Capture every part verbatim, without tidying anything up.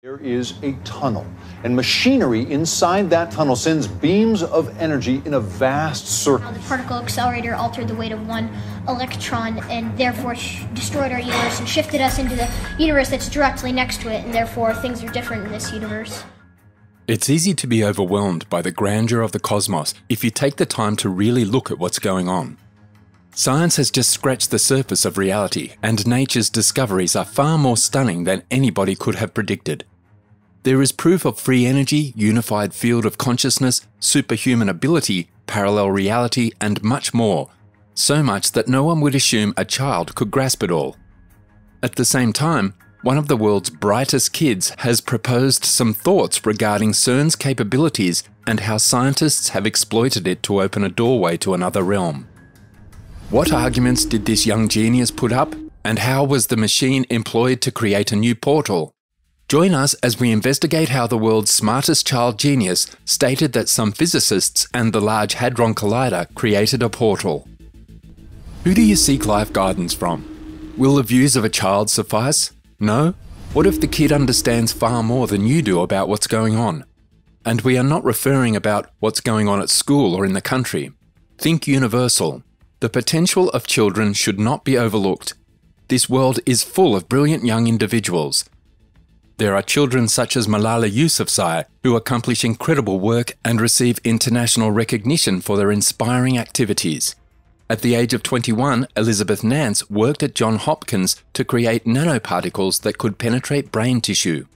There is a tunnel, and machinery inside that tunnel sends beams of energy in a vast circle. Now, the particle accelerator altered the weight of one electron and therefore sh destroyed our universe and shifted us into the universe that's directly next to it, and therefore things are different in this universe. It's easy to be overwhelmed by the grandeur of the cosmos if you take the time to really look at what's going on. Science has just scratched the surface of reality, and nature's discoveries are far more stunning than anybody could have predicted. There is proof of free energy, unified field of consciousness, superhuman ability, parallel reality, and much more. So much that no one would assume a child could grasp it all. At the same time, one of the world's brightest kids has proposed some thoughts regarding CERN's capabilities and how scientists have exploited it to open a doorway to another realm. What arguments did this young genius put up, and how was the machine employed to create a new portal? Join us as we investigate how the world's smartest child genius stated that some physicists and the Large Hadron Collider created a portal. Who do you seek life guidance from? Will the views of a child suffice? No? What if the kid understands far more than you do about what's going on? And we are not referring about what's going on at school or in the country. Think universal. The potential of children should not be overlooked. This world is full of brilliant young individuals. There are children such as Malala Yousafzai who accomplish incredible work and receive international recognition for their inspiring activities. At the age of twenty-one, Elizabeth Nance worked at Johns Hopkins to create nanoparticles that could penetrate brain tissue.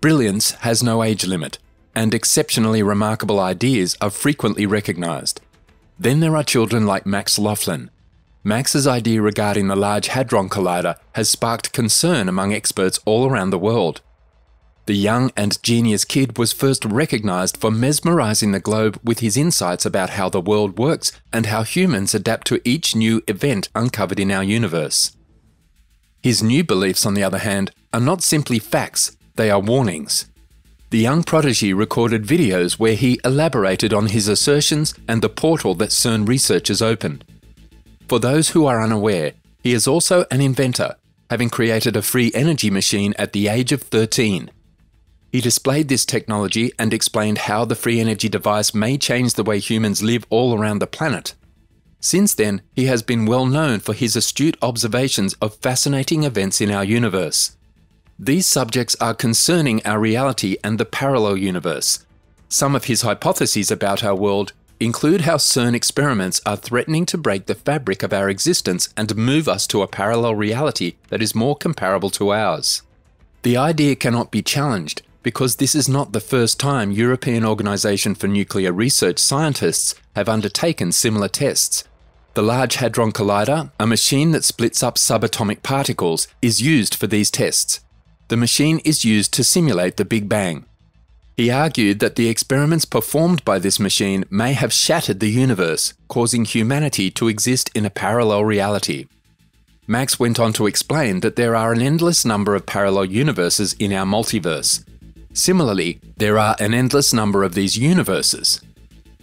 Brilliance has no age limit, and exceptionally remarkable ideas are frequently recognized. Then there are children like Max Laughlin. Max's idea regarding the Large Hadron Collider has sparked concern among experts all around the world. The young and genius kid was first recognized for mesmerizing the globe with his insights about how the world works and how humans adapt to each new event uncovered in our universe. His new beliefs, on the other hand, are not simply facts, they are warnings. The young prodigy recorded videos where he elaborated on his assertions and the portal that CERN researchers opened. For those who are unaware, he is also an inventor, having created a free energy machine at the age of thirteen. He displayed this technology and explained how the free energy device may change the way humans live all around the planet. Since then, he has been well known for his astute observations of fascinating events in our universe. These subjects are concerning our reality and the parallel universe. Some of his hypotheses about our world include how CERN experiments are threatening to break the fabric of our existence and move us to a parallel reality that is more comparable to ours. The idea cannot be challenged because this is not the first time European Organisation for Nuclear Research scientists have undertaken similar tests. The Large Hadron Collider, a machine that splits up subatomic particles, is used for these tests. The machine is used to simulate the Big Bang. He argued that the experiments performed by this machine may have shattered the universe, causing humanity to exist in a parallel reality. Max went on to explain that there are an endless number of parallel universes in our multiverse. Similarly, there are an endless number of these universes.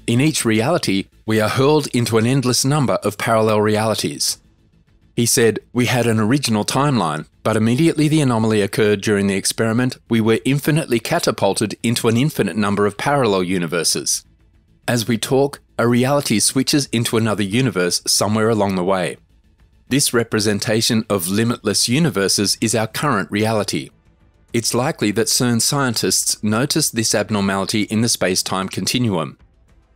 In each reality, we are hurled into an endless number of parallel realities. He said, "We had an original timeline, but immediately the anomaly occurred during the experiment, we were infinitely catapulted into an infinite number of parallel universes. As we talk, a reality switches into another universe somewhere along the way. This representation of limitless universes is our current reality. It's likely that CERN scientists noticed this abnormality in the space-time continuum.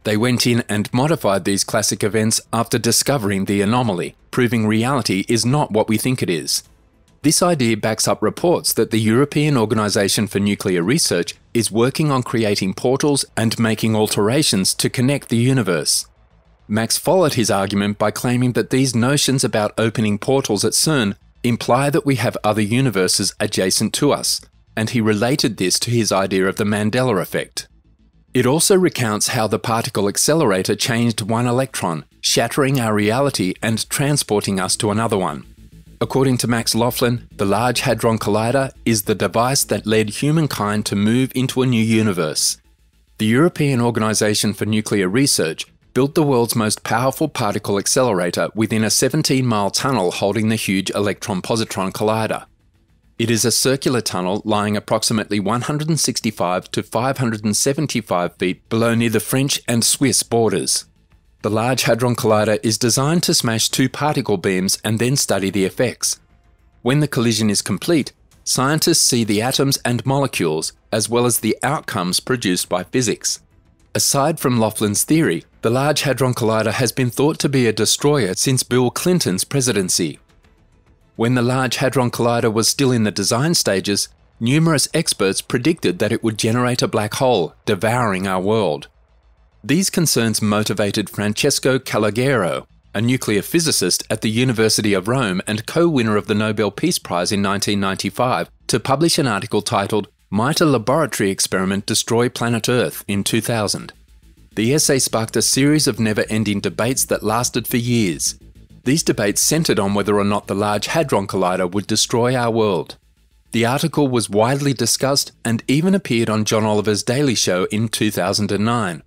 They went in and modified these classic events after discovering the anomaly, proving reality is not what we think it is." This idea backs up reports that the European Organisation for Nuclear Research is working on creating portals and making alterations to connect the universe. Max followed his argument by claiming that these notions about opening portals at CERN imply that we have other universes adjacent to us, and he related this to his idea of the Mandela effect. It also recounts how the particle accelerator changed one electron, shattering our reality and transporting us to another one. According to Max Laughlin, the Large Hadron Collider is the device that led humankind to move into a new universe. The European Organisation for Nuclear Research built the world's most powerful particle accelerator within a seventeen-mile tunnel holding the huge electron-positron collider. It is a circular tunnel lying approximately one hundred sixty-five to five hundred seventy-five feet below near the French and Swiss borders. The Large Hadron Collider is designed to smash two particle beams and then study the effects. When the collision is complete, scientists see the atoms and molecules, as well as the outcomes produced by physics. Aside from Laughlin's theory, the Large Hadron Collider has been thought to be a destroyer since Bill Clinton's presidency. When the Large Hadron Collider was still in the design stages, numerous experts predicted that it would generate a black hole, devouring our world. These concerns motivated Francesco Calogero, a nuclear physicist at the University of Rome and co-winner of the Nobel Peace Prize in nineteen ninety-five, to publish an article titled, "Might a Laboratory Experiment Destroy Planet Earth?" in two thousand. The essay sparked a series of never-ending debates that lasted for years. These debates centered on whether or not the Large Hadron Collider would destroy our world. The article was widely discussed and even appeared on John Oliver's Daily Show in two thousand nine.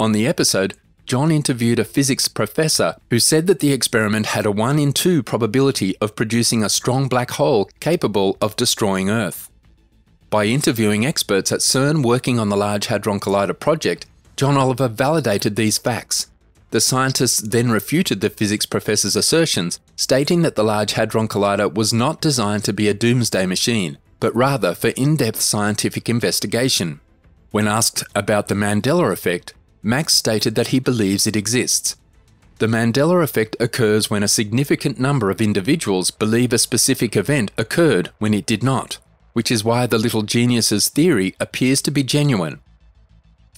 On the episode, John interviewed a physics professor who said that the experiment had a one in two probability of producing a strong black hole capable of destroying Earth. By interviewing experts at CERN working on the Large Hadron Collider project, John Oliver validated these facts. The scientists then refuted the physics professor's assertions, stating that the Large Hadron Collider was not designed to be a doomsday machine, but rather for in-depth scientific investigation. When asked about the Mandela effect, Max stated that he believes it exists. The Mandela effect occurs when a significant number of individuals believe a specific event occurred when it did not, which is why the little genius's theory appears to be genuine.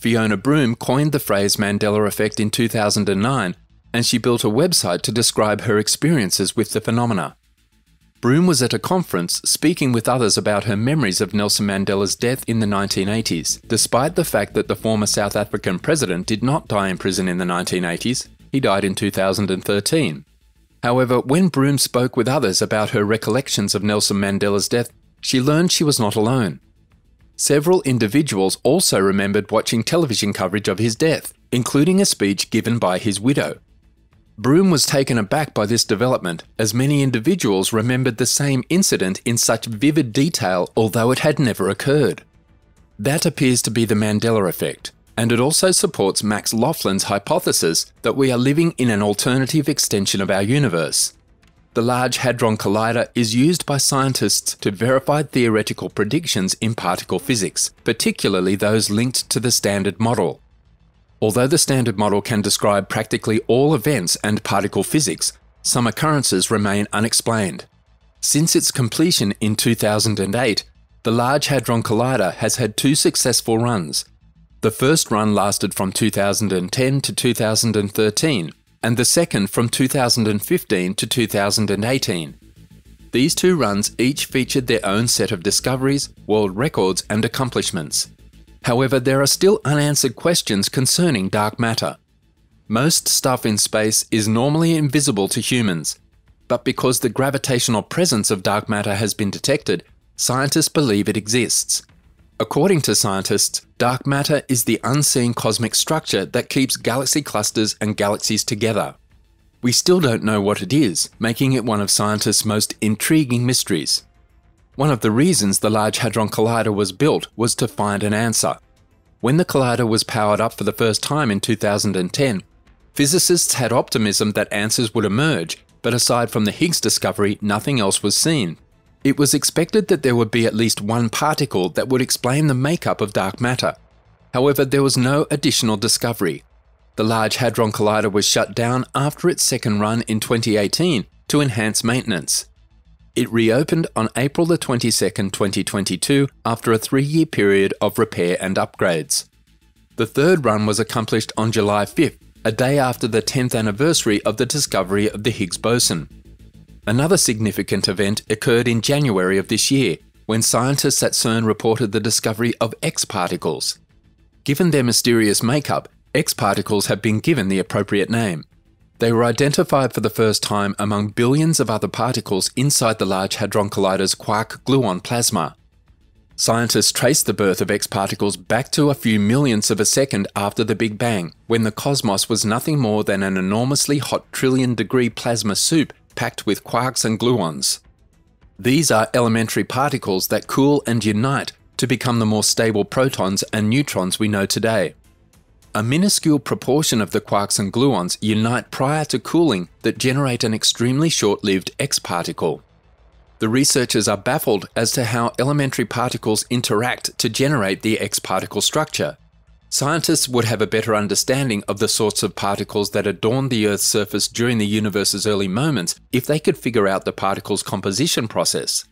Fiona Broome coined the phrase Mandela effect in two thousand nine, and she built a website to describe her experiences with the phenomena. Broome was at a conference speaking with others about her memories of Nelson Mandela's death in the nineteen eighties. Despite the fact that the former South African president did not die in prison in the nineteen eighties, he died in two thousand thirteen. However, when Broome spoke with others about her recollections of Nelson Mandela's death, she learned she was not alone. Several individuals also remembered watching television coverage of his death, including a speech given by his widow. Broome was taken aback by this development, as many individuals remembered the same incident in such vivid detail, although it had never occurred. That appears to be the Mandela effect, and it also supports Max Laughlin's hypothesis that we are living in an alternative extension of our universe. The Large Hadron Collider is used by scientists to verify theoretical predictions in particle physics, particularly those linked to the Standard Model. Although the Standard Model can describe practically all events and particle physics, some occurrences remain unexplained. Since its completion in two thousand eight, the Large Hadron Collider has had two successful runs. The first run lasted from two thousand ten to two thousand thirteen, and the second from two thousand fifteen to two thousand eighteen. These two runs each featured their own set of discoveries, world records and accomplishments. However, there are still unanswered questions concerning dark matter. Most stuff in space is normally invisible to humans, but because the gravitational presence of dark matter has been detected, scientists believe it exists. According to scientists, dark matter is the unseen cosmic structure that keeps galaxy clusters and galaxies together. We still don't know what it is, making it one of scientists' most intriguing mysteries. One of the reasons the Large Hadron Collider was built was to find an answer. When the collider was powered up for the first time in two thousand ten, physicists had optimism that answers would emerge, but aside from the Higgs discovery, nothing else was seen. It was expected that there would be at least one particle that would explain the makeup of dark matter. However, there was no additional discovery. The Large Hadron Collider was shut down after its second run in twenty eighteen to enhance maintenance. It reopened on April the twenty-second, twenty twenty-two after a three-year period of repair and upgrades. The third run was accomplished on July fifth, a day after the tenth anniversary of the discovery of the Higgs boson. Another significant event occurred in January of this year, when scientists at CERN reported the discovery of X particles. Given their mysterious makeup, X particles have been given the appropriate name. They were identified for the first time among billions of other particles inside the Large Hadron Collider's quark-gluon plasma. Scientists traced the birth of X particles back to a few millionths of a second after the Big Bang, when the cosmos was nothing more than an enormously hot trillion-degree plasma soup packed with quarks and gluons. These are elementary particles that cool and unite to become the more stable protons and neutrons we know today. A minuscule proportion of the quarks and gluons unite prior to cooling that generate an extremely short-lived X particle. The researchers are baffled as to how elementary particles interact to generate the X particle structure. Scientists would have a better understanding of the sorts of particles that adorned the Earth's surface during the universe's early moments if they could figure out the particle's composition process.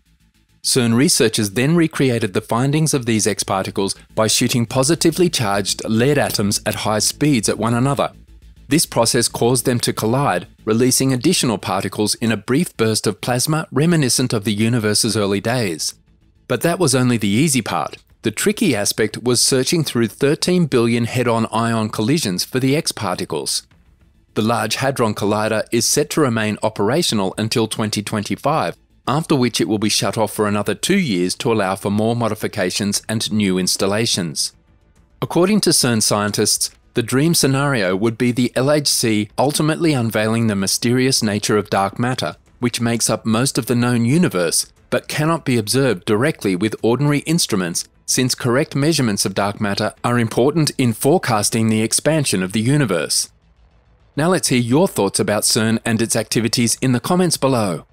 CERN researchers then recreated the findings of these X particles by shooting positively charged lead atoms at high speeds at one another. This process caused them to collide, releasing additional particles in a brief burst of plasma reminiscent of the universe's early days. But that was only the easy part. The tricky aspect was searching through thirteen billion head-on ion collisions for the X particles. The Large Hadron Collider is set to remain operational until twenty twenty-five, after which it will be shut off for another two years to allow for more modifications and new installations. According to CERN scientists, the dream scenario would be the L H C ultimately unveiling the mysterious nature of dark matter, which makes up most of the known universe, but cannot be observed directly with ordinary instruments, since correct measurements of dark matter are important in forecasting the expansion of the universe. Now let's hear your thoughts about CERN and its activities in the comments below.